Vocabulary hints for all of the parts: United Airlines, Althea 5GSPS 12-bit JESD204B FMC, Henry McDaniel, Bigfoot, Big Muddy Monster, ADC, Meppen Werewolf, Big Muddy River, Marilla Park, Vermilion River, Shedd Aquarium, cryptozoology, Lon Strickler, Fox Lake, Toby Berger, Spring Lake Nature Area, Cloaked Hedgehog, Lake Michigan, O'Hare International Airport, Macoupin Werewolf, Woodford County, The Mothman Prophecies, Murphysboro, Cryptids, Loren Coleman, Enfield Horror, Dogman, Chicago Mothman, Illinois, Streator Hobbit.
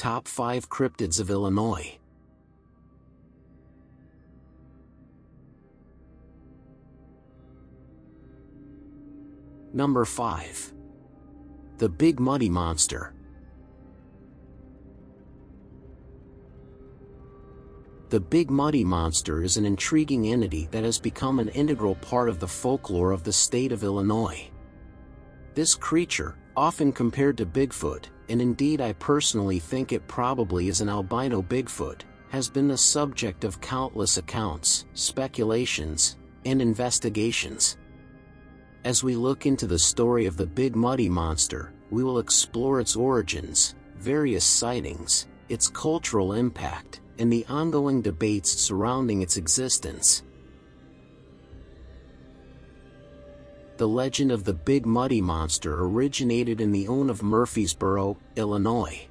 Top 5 Cryptids of Illinois. Number 5. The Big Muddy Monster. The Big Muddy Monster is an intriguing entity that has become an integral part of the folklore of the state of Illinois. This creature, often compared to Bigfoot, and indeed I personally think it probably is an albino Bigfoot, has been the subject of countless accounts, speculations, and investigations. As we look into the story of the Big Muddy Monster, we will explore its origins, various sightings, its cultural impact, and the ongoing debates surrounding its existence. The legend of the Big Muddy Monster originated in the town of Murphysboro, Illinois.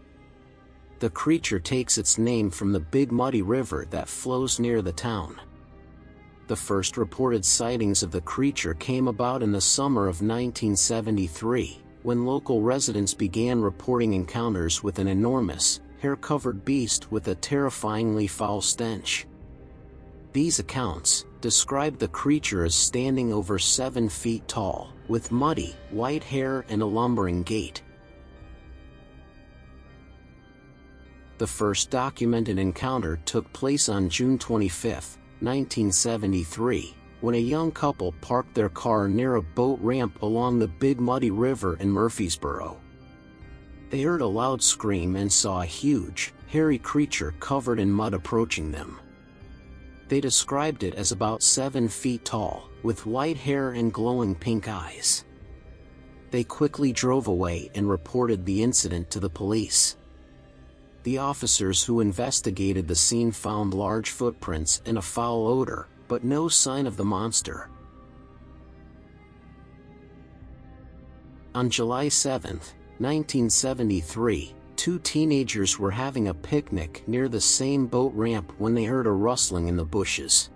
The creature takes its name from the Big Muddy River that flows near the town. The first reported sightings of the creature came about in the summer of 1973, when local residents began reporting encounters with an enormous, hair-covered beast with a terrifyingly foul stench. These accounts describe the creature as standing over 7 feet tall, with muddy, white hair and a lumbering gait. The first documented encounter took place on June 25, 1973, when a young couple parked their car near a boat ramp along the Big Muddy River in Murphysboro. They heard a loud scream and saw a huge, hairy creature covered in mud approaching them. They described it as about 7 feet tall, with white hair and glowing pink eyes. They quickly drove away and reported the incident to the police. The officers who investigated the scene found large footprints and a foul odor, but no sign of the monster. On July 7, 1973, two teenagers were having a picnic near the same boat ramp when they heard a rustling in the bushes.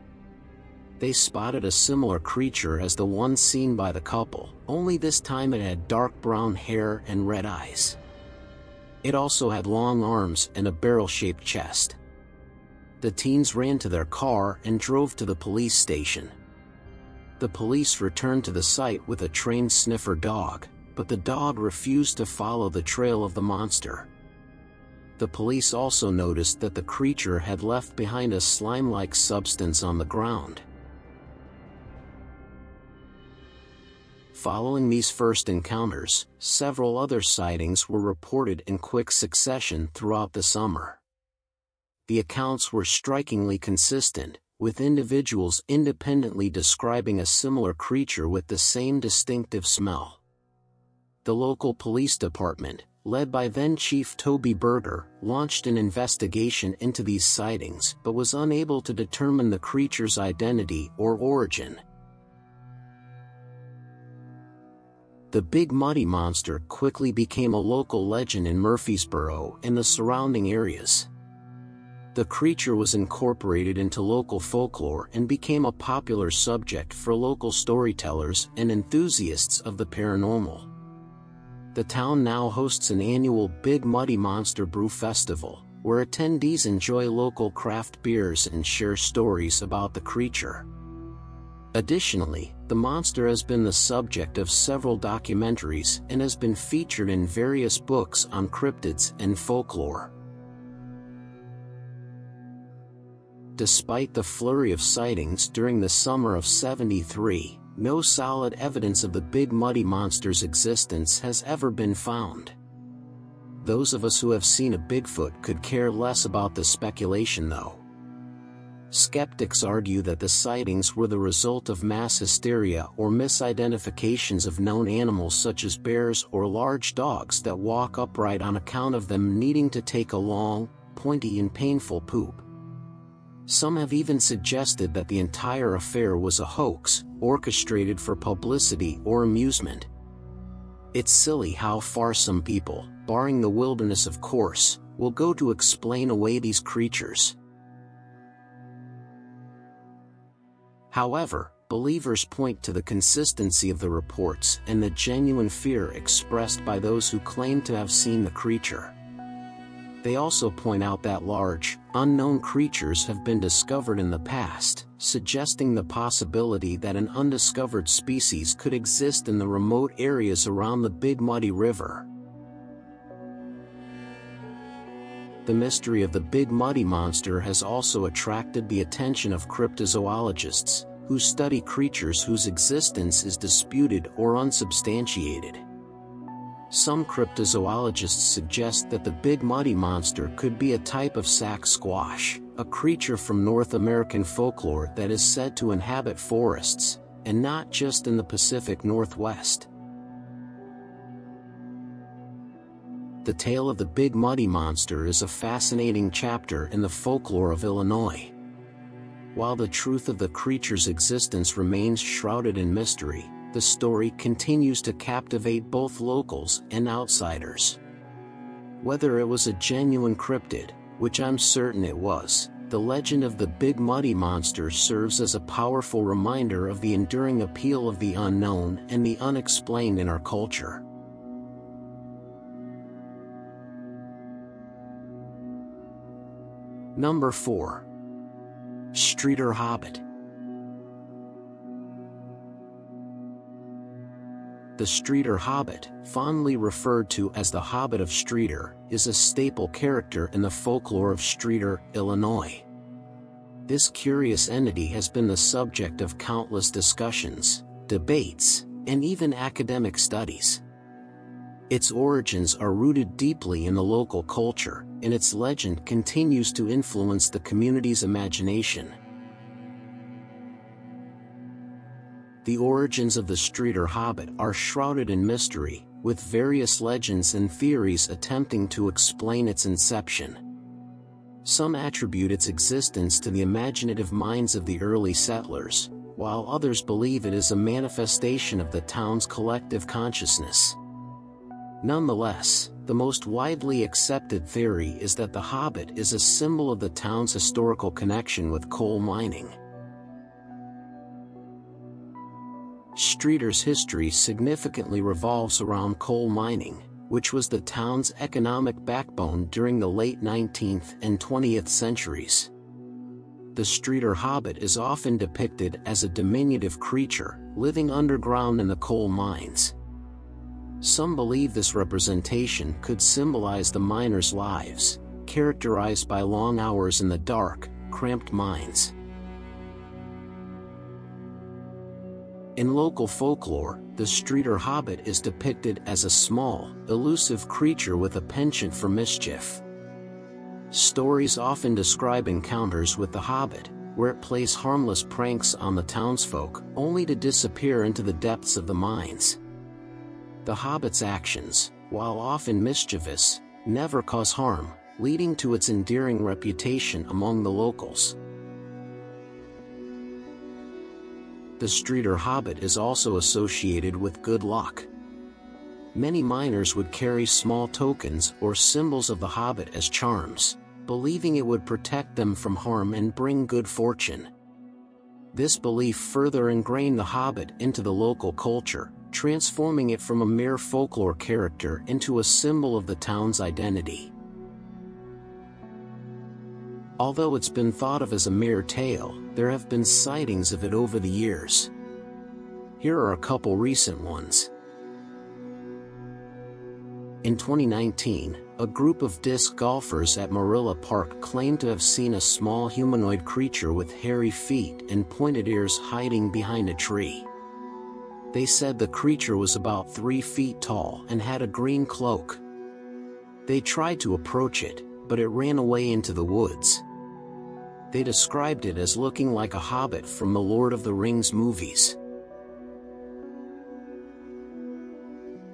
They spotted a similar creature as the one seen by the couple, only this time it had dark brown hair and red eyes. It also had long arms and a barrel-shaped chest. The teens ran to their car and drove to the police station. The police returned to the site with a trained sniffer dog, but the dog refused to follow the trail of the monster. The police also noticed that the creature had left behind a slime-like substance on the ground. Following these first encounters, several other sightings were reported in quick succession throughout the summer. The accounts were strikingly consistent, with individuals independently describing a similar creature with the same distinctive smell. The local police department, led by then-Chief Toby Berger, launched an investigation into these sightings but was unable to determine the creature's identity or origin. The Big Muddy Monster quickly became a local legend in Murphysboro and the surrounding areas. The creature was incorporated into local folklore and became a popular subject for local storytellers and enthusiasts of the paranormal. The town now hosts an annual Big Muddy Monster Brew Festival, where attendees enjoy local craft beers and share stories about the creature. Additionally, the monster has been the subject of several documentaries and has been featured in various books on cryptids and folklore. Despite the flurry of sightings during the summer of '73, no solid evidence of the Big Muddy Monster's existence has ever been found. Those of us who have seen a Bigfoot could care less about the speculation though. Skeptics argue that the sightings were the result of mass hysteria or misidentifications of known animals such as bears or large dogs that walk upright on account of them needing to take a long, pointy and painful poop. Some have even suggested that the entire affair was a hoax, orchestrated for publicity or amusement. It's silly how far some people, barring the wilderness of course, will go to explain away these creatures. However, believers point to the consistency of the reports and the genuine fear expressed by those who claim to have seen the creature. They also point out that large, unknown creatures have been discovered in the past, suggesting the possibility that an undiscovered species could exist in the remote areas around the Big Muddy River. The mystery of the Big Muddy Monster has also attracted the attention of cryptozoologists, who study creatures whose existence is disputed or unsubstantiated. Some cryptozoologists suggest that the Big Muddy Monster could be a type of sack squash, a creature from North American folklore that is said to inhabit forests, and not just in the Pacific Northwest. The tale of the Big Muddy Monster is a fascinating chapter in the folklore of Illinois. While the truth of the creature's existence remains shrouded in mystery, the story continues to captivate both locals and outsiders. Whether it was a genuine cryptid, which I'm certain it was, the legend of the Big Muddy Monster serves as a powerful reminder of the enduring appeal of the unknown and the unexplained in our culture. Number 4. Streator Hobbit. The Streator Hobbit, fondly referred to as the Hobbit of Streator, is a staple character in the folklore of Streator, Illinois. This curious entity has been the subject of countless discussions, debates, and even academic studies. Its origins are rooted deeply in the local culture, and its legend continues to influence the community's imagination. The origins of the Streator Hobbit are shrouded in mystery, with various legends and theories attempting to explain its inception. Some attribute its existence to the imaginative minds of the early settlers, while others believe it is a manifestation of the town's collective consciousness. Nonetheless, the most widely accepted theory is that the Hobbit is a symbol of the town's historical connection with coal mining. Streator's history significantly revolves around coal mining, which was the town's economic backbone during the late 19th and 20th centuries. The Streator Hobbit is often depicted as a diminutive creature, living underground in the coal mines. Some believe this representation could symbolize the miners' lives, characterized by long hours in the dark, cramped mines. In local folklore, the Streator Hobbit is depicted as a small, elusive creature with a penchant for mischief. Stories often describe encounters with the Hobbit, where it plays harmless pranks on the townsfolk, only to disappear into the depths of the mines. The Hobbit's actions, while often mischievous, never cause harm, leading to its endearing reputation among the locals. The Streator Hobbit is also associated with good luck. Many miners would carry small tokens or symbols of the Hobbit as charms, believing it would protect them from harm and bring good fortune. This belief further ingrained the Hobbit into the local culture, transforming it from a mere folklore character into a symbol of the town's identity. Although it's been thought of as a mere tale, there have been sightings of it over the years. Here are a couple recent ones. In 2019, a group of disc golfers at Marilla Park claimed to have seen a small humanoid creature with hairy feet and pointed ears hiding behind a tree. They said the creature was about 3 feet tall and had a green cloak. They tried to approach it, but it ran away into the woods. They described it as looking like a hobbit from the Lord of the Rings movies.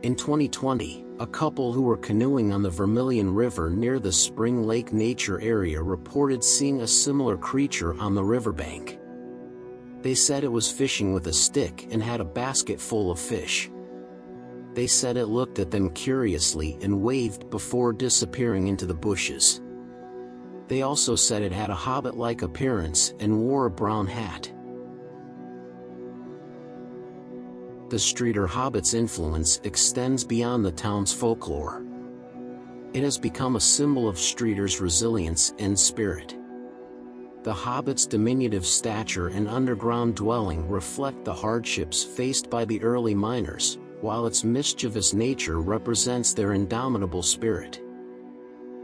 In 2020, a couple who were canoeing on the Vermilion River near the Spring Lake Nature Area reported seeing a similar creature on the riverbank. They said it was fishing with a stick and had a basket full of fish. They said it looked at them curiously and waved before disappearing into the bushes. They also said it had a hobbit-like appearance and wore a brown hat. The Streator Hobbit's influence extends beyond the town's folklore. It has become a symbol of Streator's resilience and spirit. The Hobbit's diminutive stature and underground dwelling reflect the hardships faced by the early miners, while its mischievous nature represents their indomitable spirit.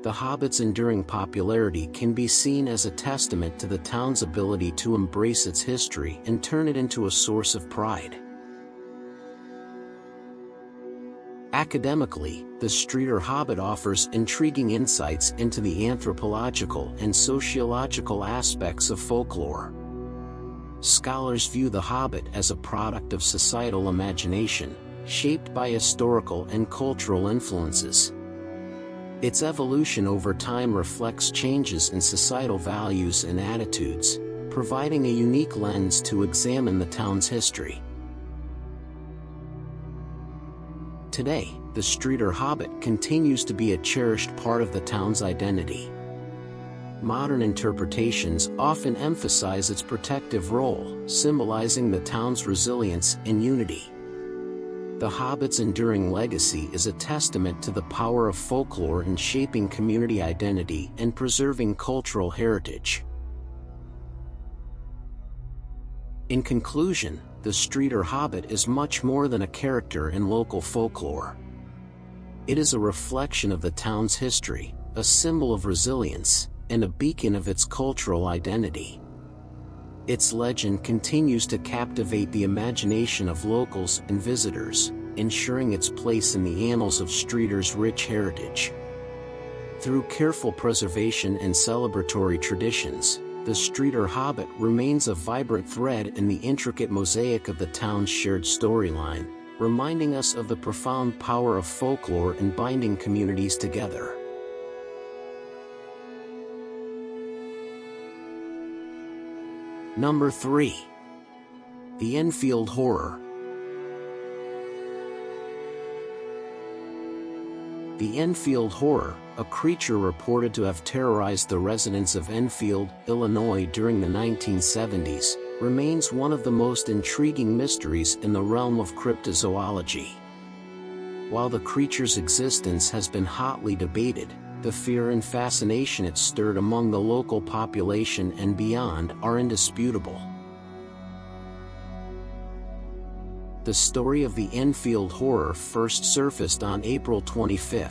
The Hobbit's enduring popularity can be seen as a testament to the town's ability to embrace its history and turn it into a source of pride. Academically, the Streator Hobbit offers intriguing insights into the anthropological and sociological aspects of folklore. Scholars view the Hobbit as a product of societal imagination, shaped by historical and cultural influences. Its evolution over time reflects changes in societal values and attitudes, providing a unique lens to examine the town's history. Today, the Streator Hobbit continues to be a cherished part of the town's identity. Modern interpretations often emphasize its protective role, symbolizing the town's resilience and unity. The Hobbit's enduring legacy is a testament to the power of folklore in shaping community identity and preserving cultural heritage. In conclusion, the Streator Hobbit is much more than a character in local folklore. It is a reflection of the town's history, a symbol of resilience, and a beacon of its cultural identity. Its legend continues to captivate the imagination of locals and visitors, ensuring its place in the annals of Streator's rich heritage. Through careful preservation and celebratory traditions, the Streator Hobbit remains a vibrant thread in the intricate mosaic of the town's shared storyline, reminding us of the profound power of folklore in binding communities together. Number 3. The Enfield Horror. The Enfield Horror, a creature reported to have terrorized the residents of Enfield, Illinois during the 1970s, remains one of the most intriguing mysteries in the realm of cryptozoology. While the creature's existence has been hotly debated, the fear and fascination it stirred among the local population and beyond are indisputable. The story of the Enfield Horror first surfaced on April 25,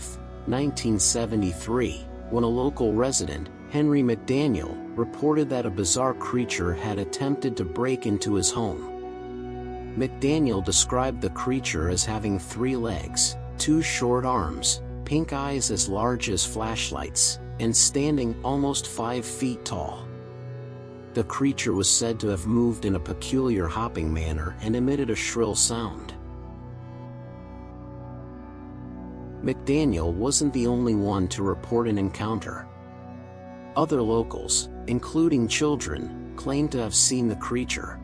1973, when a local resident, Henry McDaniel, reported that a bizarre creature had attempted to break into his home. McDaniel described the creature as having 3 legs, 2 short arms, pink eyes as large as flashlights, and standing almost 5 feet tall. The creature was said to have moved in a peculiar hopping manner and emitted a shrill sound. McDaniel wasn't the only one to report an encounter. Other locals, including children, claimed to have seen the creature.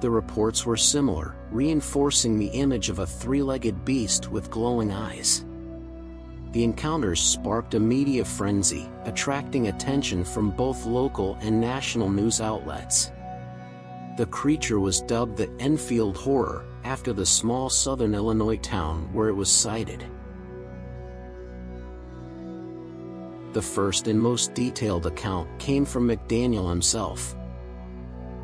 The reports were similar, reinforcing the image of a 3-legged beast with glowing eyes. The encounters sparked a media frenzy, attracting attention from both local and national news outlets. The creature was dubbed the Enfield Horror, after the small southern Illinois town where it was sighted. The first and most detailed account came from McDaniel himself.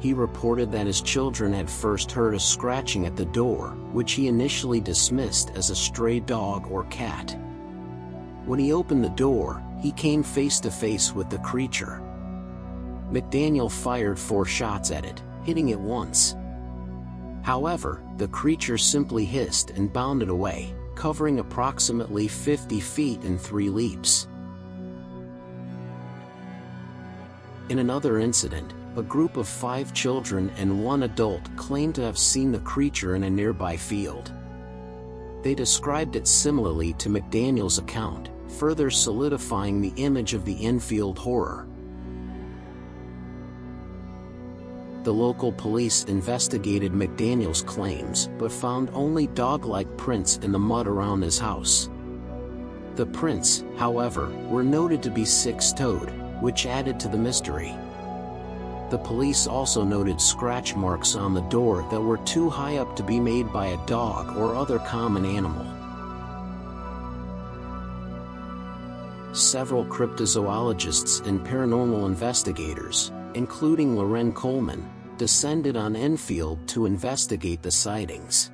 He reported that his children had first heard a scratching at the door, which he initially dismissed as a stray dog or cat. When he opened the door, he came face to face with the creature. McDaniel fired 4 shots at it, hitting it once. However, the creature simply hissed and bounded away, covering approximately 50 feet in 3 leaps. In another incident, a group of 5 children and 1 adult claimed to have seen the creature in a nearby field. They described it similarly to McDaniel's account, further solidifying the image of the Enfield Horror. The local police investigated McDaniel's claims but found only dog-like prints in the mud around his house. The prints, however, were noted to be 6-toed, which added to the mystery. The police also noted scratch marks on the door that were too high up to be made by a dog or other common animal. several cryptozoologists and paranormal investigators, including Loren Coleman, descended on Enfield to investigate the sightings.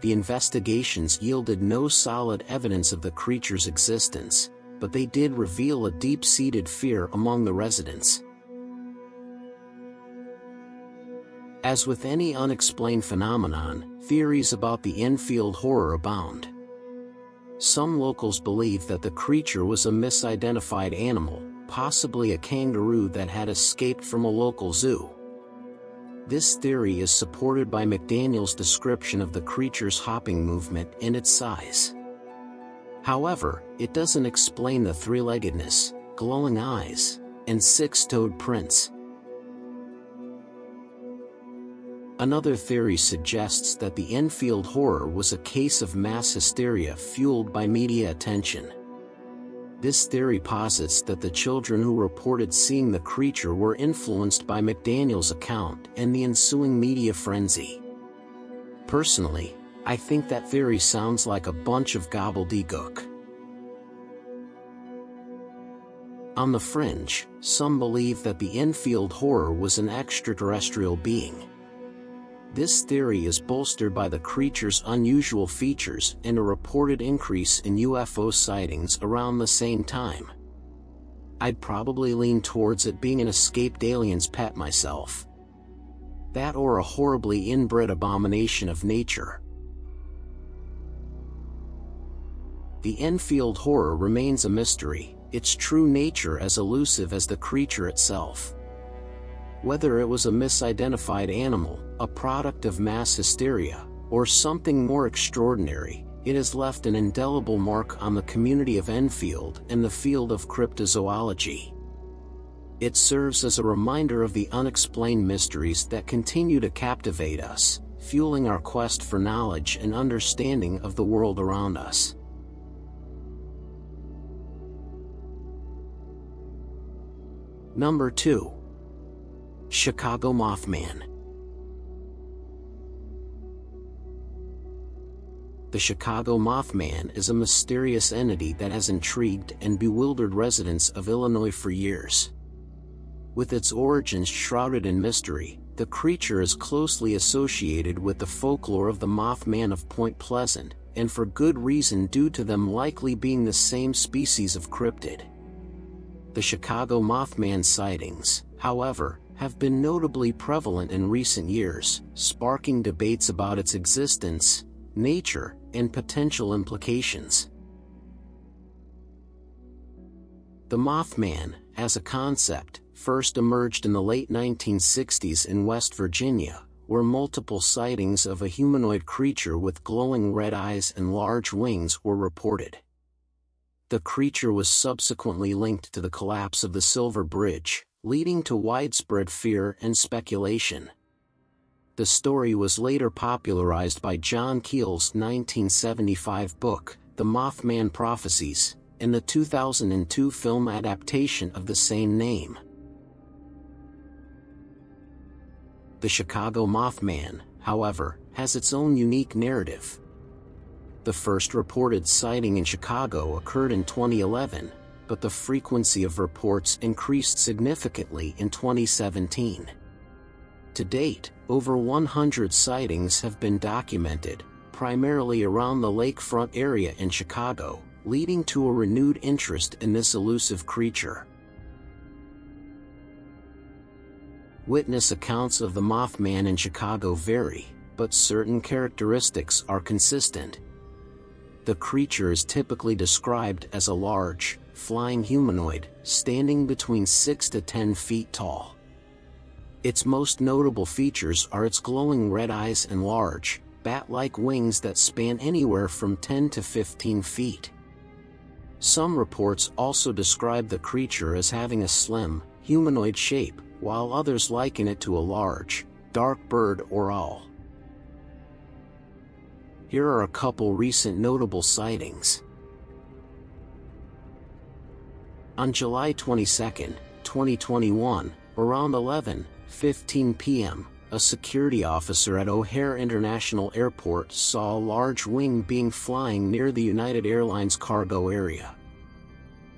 The investigations yielded no solid evidence of the creature's existence, but they did reveal a deep-seated fear among the residents. As with any unexplained phenomenon, theories about the Enfield horror abound. Some locals believe that the creature was a misidentified animal, possibly a kangaroo that had escaped from a local zoo. This theory is supported by McDaniel's description of the creature's hopping movement and its size. However, it doesn't explain the three-leggedness, glowing eyes, and six-toed prints. Another theory suggests that the Enfield horror was a case of mass hysteria fueled by media attention. This theory posits that the children who reported seeing the creature were influenced by McDaniel's account and the ensuing media frenzy. Personally, I think that theory sounds like a bunch of gobbledygook. On the fringe, some believe that the Enfield horror was an extraterrestrial being. This theory is bolstered by the creature's unusual features and a reported increase in UFO sightings around the same time. I'd probably lean towards it being an escaped alien's pet myself. That or a horribly inbred abomination of nature. The Enfield horror remains a mystery, its true nature as elusive as the creature itself. Whether it was a misidentified animal, a product of mass hysteria, or something more extraordinary, it has left an indelible mark on the community of Enfield and the field of cryptozoology. It serves as a reminder of the unexplained mysteries that continue to captivate us, fueling our quest for knowledge and understanding of the world around us. Number 2. Chicago Mothman. The Chicago Mothman is a mysterious entity that has intrigued and bewildered residents of Illinois for years. With its origins shrouded in mystery, the creature is closely associated with the folklore of the Mothman of Point Pleasant, and for good reason due to them likely being the same species of cryptid. The Chicago Mothman sightings, however, have been notably prevalent in recent years, sparking debates about its existence, nature, and potential implications. The Mothman, as a concept, first emerged in the late 1960s in West Virginia, where multiple sightings of a humanoid creature with glowing red eyes and large wings were reported. The creature was subsequently linked to the collapse of the Silver Bridge, leading to widespread fear and speculation. The story was later popularized by John Keel's 1975 book, The Mothman Prophecies, and the 2002 film adaptation of the same name. The Chicago Mothman, however, has its own unique narrative. The first reported sighting in Chicago occurred in 2011, but the frequency of reports increased significantly in 2017. To date, over 100 sightings have been documented, primarily around the lakefront area in Chicago, leading to a renewed interest in this elusive creature. Witness accounts of the Mothman in Chicago vary, but certain characteristics are consistent. The creature is typically described as a large, flying humanoid, standing between 6 to 10 feet tall. Its most notable features are its glowing red eyes and large, bat-like wings that span anywhere from 10 to 15 feet. Some reports also describe the creature as having a slim, humanoid shape, while others liken it to a large, dark bird or owl. Here are a couple recent notable sightings. On July 22, 2021, around 11:15 p.m., a security officer at O'Hare International Airport saw a large winged being flying near the United Airlines cargo area.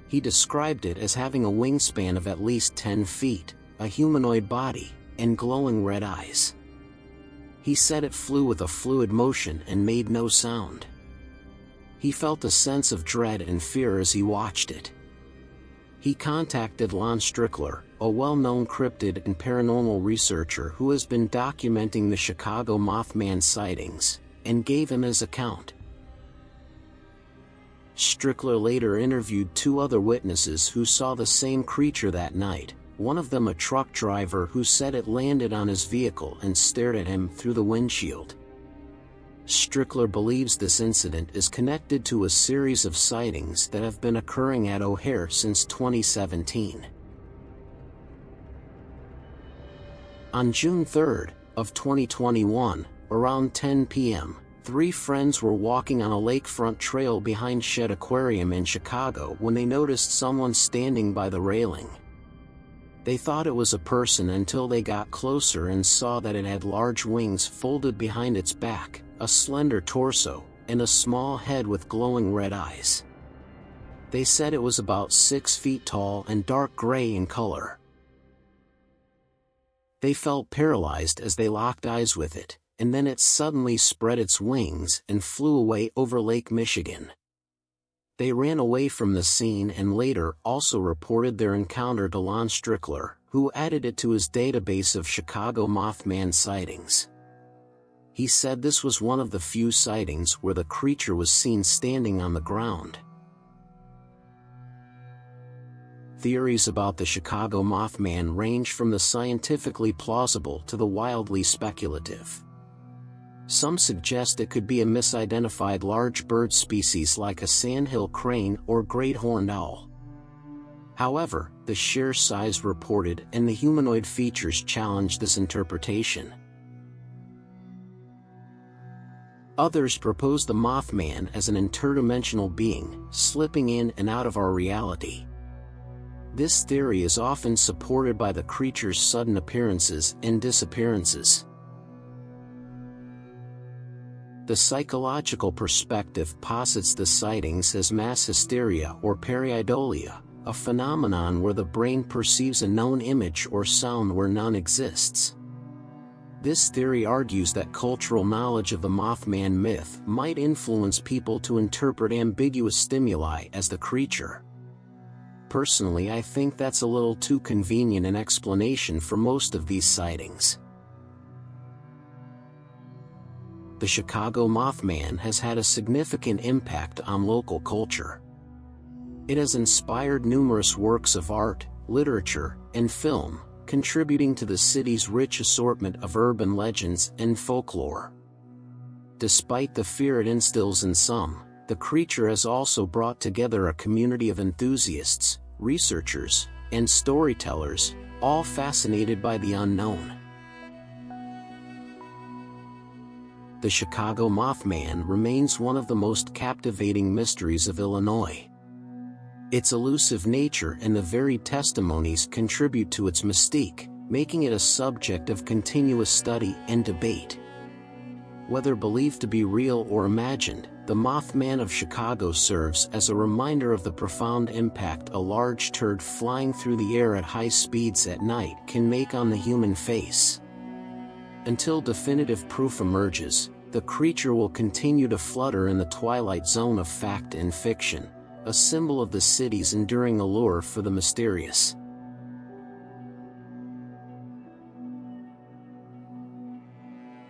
He described it as having a wingspan of at least 10 feet, a humanoid body, and glowing red eyes. He said it flew with a fluid motion and made no sound. He felt a sense of dread and fear as he watched it. He contacted Lon Strickler, a well-known cryptid and paranormal researcher who has been documenting the Chicago Mothman sightings, and gave him his account. Strickler later interviewed two other witnesses who saw the same creature that night, one of them a truck driver who said it landed on his vehicle and stared at him through the windshield. Strickler believes this incident is connected to a series of sightings that have been occurring at O'Hare since 2017. On June 3rd of 2021, around 10 p.m., three friends were walking on a lakefront trail behind Shedd Aquarium in Chicago when they noticed someone standing by the railing. They thought it was a person until they got closer and saw that it had large wings folded behind its back, a slender torso, and a small head with glowing red eyes. They said it was about 6 feet tall and dark gray in color. They felt paralyzed as they locked eyes with it, and then it suddenly spread its wings and flew away over Lake Michigan. They ran away from the scene and later also reported their encounter to Lon Strickler, who added it to his database of Chicago Mothman sightings. He said this was one of the few sightings where the creature was seen standing on the ground. Theories about the Chicago Mothman range from the scientifically plausible to the wildly speculative. Some suggest it could be a misidentified large bird species like a sandhill crane or great horned owl. However, the sheer size reported and the humanoid features challenge this interpretation. Others propose the Mothman as an interdimensional being, slipping in and out of our reality. This theory is often supported by the creature's sudden appearances and disappearances. The psychological perspective posits the sightings as mass hysteria or pareidolia, a phenomenon where the brain perceives a known image or sound where none exists. This theory argues that cultural knowledge of the Mothman myth might influence people to interpret ambiguous stimuli as the creature. Personally, I think that's a little too convenient an explanation for most of these sightings. The Chicago Mothman has had a significant impact on local culture. It has inspired numerous works of art, literature, and film, contributing to the city's rich assortment of urban legends and folklore. Despite the fear it instills in some, the creature has also brought together a community of enthusiasts, researchers, and storytellers, all fascinated by the unknown. The Chicago Mothman remains one of the most captivating mysteries of Illinois. Its elusive nature and the varied testimonies contribute to its mystique, making it a subject of continuous study and debate. Whether believed to be real or imagined, the Mothman of Chicago serves as a reminder of the profound impact a large turd flying through the air at high speeds at night can make on the human face. Until definitive proof emerges, the creature will continue to flutter in the twilight zone of fact and fiction, a symbol of the city's enduring allure for the mysterious.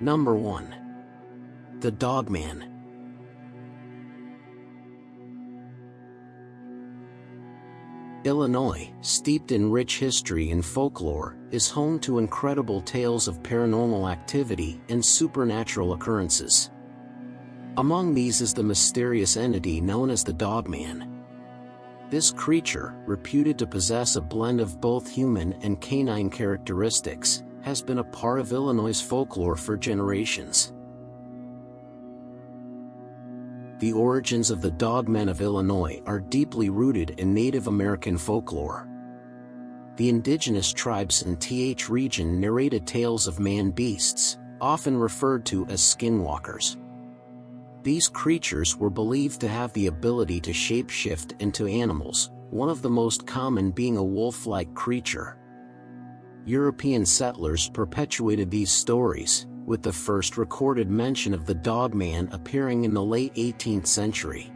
Number 1. The Dogman. Illinois, steeped in rich history and folklore, is home to incredible tales of paranormal activity and supernatural occurrences. Among these is the mysterious entity known as the Dogman. This creature, reputed to possess a blend of both human and canine characteristics, has been a part of Illinois' folklore for generations. The origins of the Dogmen of Illinois are deeply rooted in Native American folklore. The indigenous tribes in the region narrated tales of man-beasts, often referred to as skinwalkers. These creatures were believed to have the ability to shapeshift into animals, one of the most common being a wolf-like creature. European settlers perpetuated these stories, with the first recorded mention of the Dogman appearing in the late 18th century.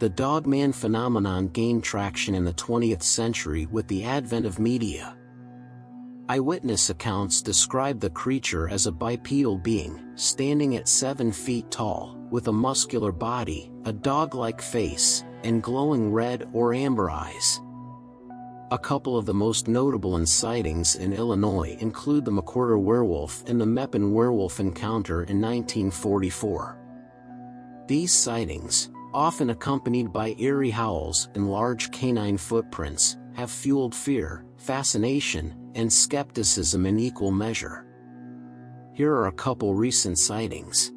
The Dogman phenomenon gained traction in the 20th century with the advent of media. Eyewitness accounts describe the creature as a bipedal being, standing at 7 feet tall, with a muscular body, a dog-like face, and glowing red or amber eyes. A couple of the most notable sightings in Illinois include the Macoupin Werewolf and the Meppen Werewolf encounter in 1944. These sightings, often accompanied by eerie howls and large canine footprints, have fueled fear, fascination, and skepticism in equal measure. Here are a couple recent sightings.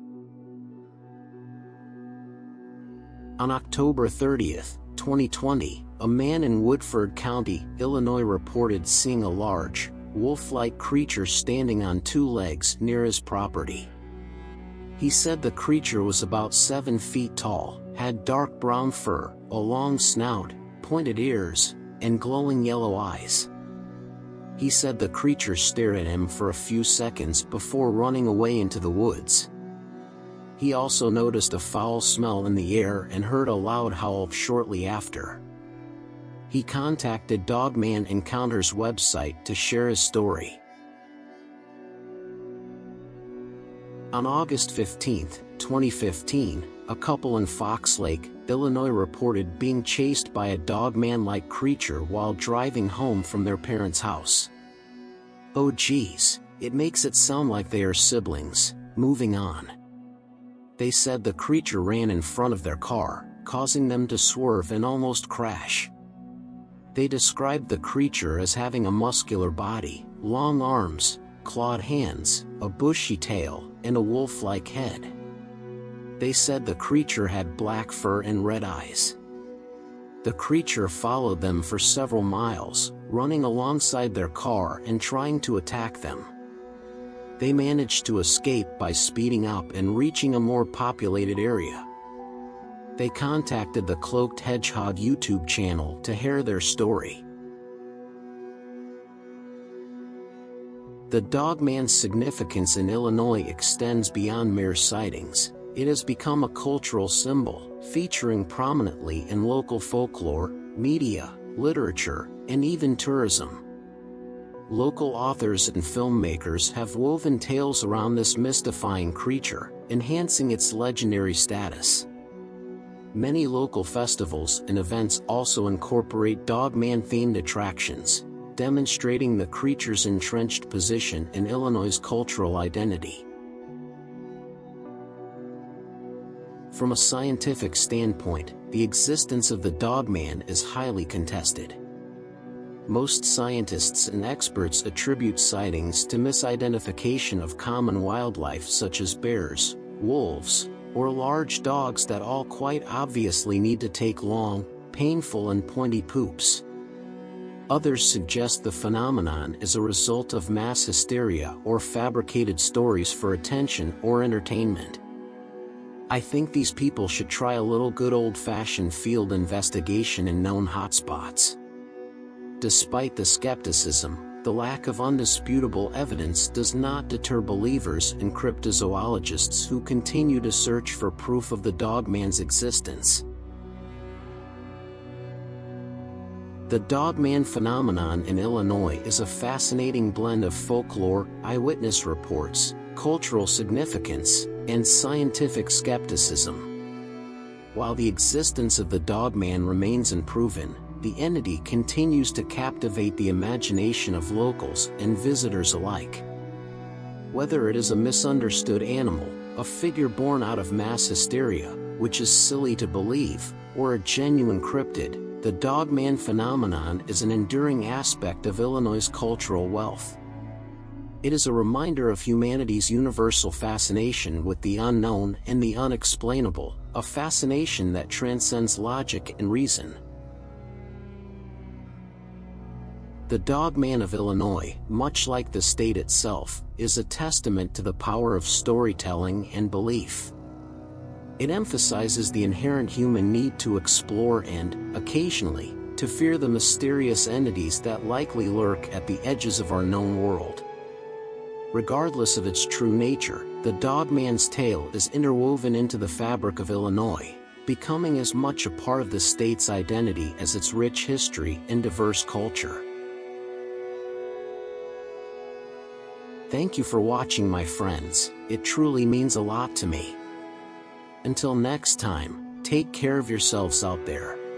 On October 30, 2020, a man in Woodford County, Illinois reported seeing a large, wolf-like creature standing on two legs near his property. He said the creature was about 7 feet tall, had dark brown fur, a long snout, pointed ears, and glowing yellow eyes. He said the creature stared at him for a few seconds before running away into the woods. He also noticed a foul smell in the air and heard a loud howl shortly after. He contacted Dogman Encounters website to share his story. On August 15, 2015, a couple in Fox Lake, Illinois reported being chased by a Dogman-like creature while driving home from their parents' house. Oh geez, it makes it sound like they are siblings. Moving on. They said the creature ran in front of their car, causing them to swerve and almost crash. They described the creature as having a muscular body, long arms, clawed hands, a bushy tail, and a wolf-like head. They said the creature had black fur and red eyes. The creature followed them for several miles, running alongside their car and trying to attack them. They managed to escape by speeding up and reaching a more populated area. They contacted the Cloaked Hedgehog YouTube channel to hear their story. The Dogman's significance in Illinois extends beyond mere sightings. It has become a cultural symbol, featuring prominently in local folklore, media, literature, and even tourism. Local authors and filmmakers have woven tales around this mystifying creature, enhancing its legendary status. Many local festivals and events also incorporate Dogman-themed attractions, demonstrating the creature's entrenched position in Illinois' cultural identity. From a scientific standpoint, the existence of the Dogman is highly contested. Most scientists and experts attribute sightings to misidentification of common wildlife such as bears, wolves, or large dogs that all quite obviously need to take long, painful and pointy poops. Others suggest the phenomenon is a result of mass hysteria or fabricated stories for attention or entertainment. I think these people should try a little good old-fashioned field investigation in known hotspots. Despite the skepticism, the lack of undisputable evidence does not deter believers and cryptozoologists who continue to search for proof of the Dogman's existence. The Dogman phenomenon in Illinois is a fascinating blend of folklore, eyewitness reports, cultural significance, and scientific skepticism. While the existence of the Dogman remains unproven, the entity continues to captivate the imagination of locals and visitors alike. Whether it is a misunderstood animal, a figure born out of mass hysteria, which is silly to believe, or a genuine cryptid, the Dogman phenomenon is an enduring aspect of Illinois' cultural wealth. It is a reminder of humanity's universal fascination with the unknown and the unexplainable, a fascination that transcends logic and reason. The Dogman of Illinois, much like the state itself, is a testament to the power of storytelling and belief. It emphasizes the inherent human need to explore and, occasionally, to fear the mysterious entities that likely lurk at the edges of our known world. Regardless of its true nature, the Dogman's tale is interwoven into the fabric of Illinois, becoming as much a part of the state's identity as its rich history and diverse culture. Thank you for watching, my friends. It truly means a lot to me. Until next time, take care of yourselves out there.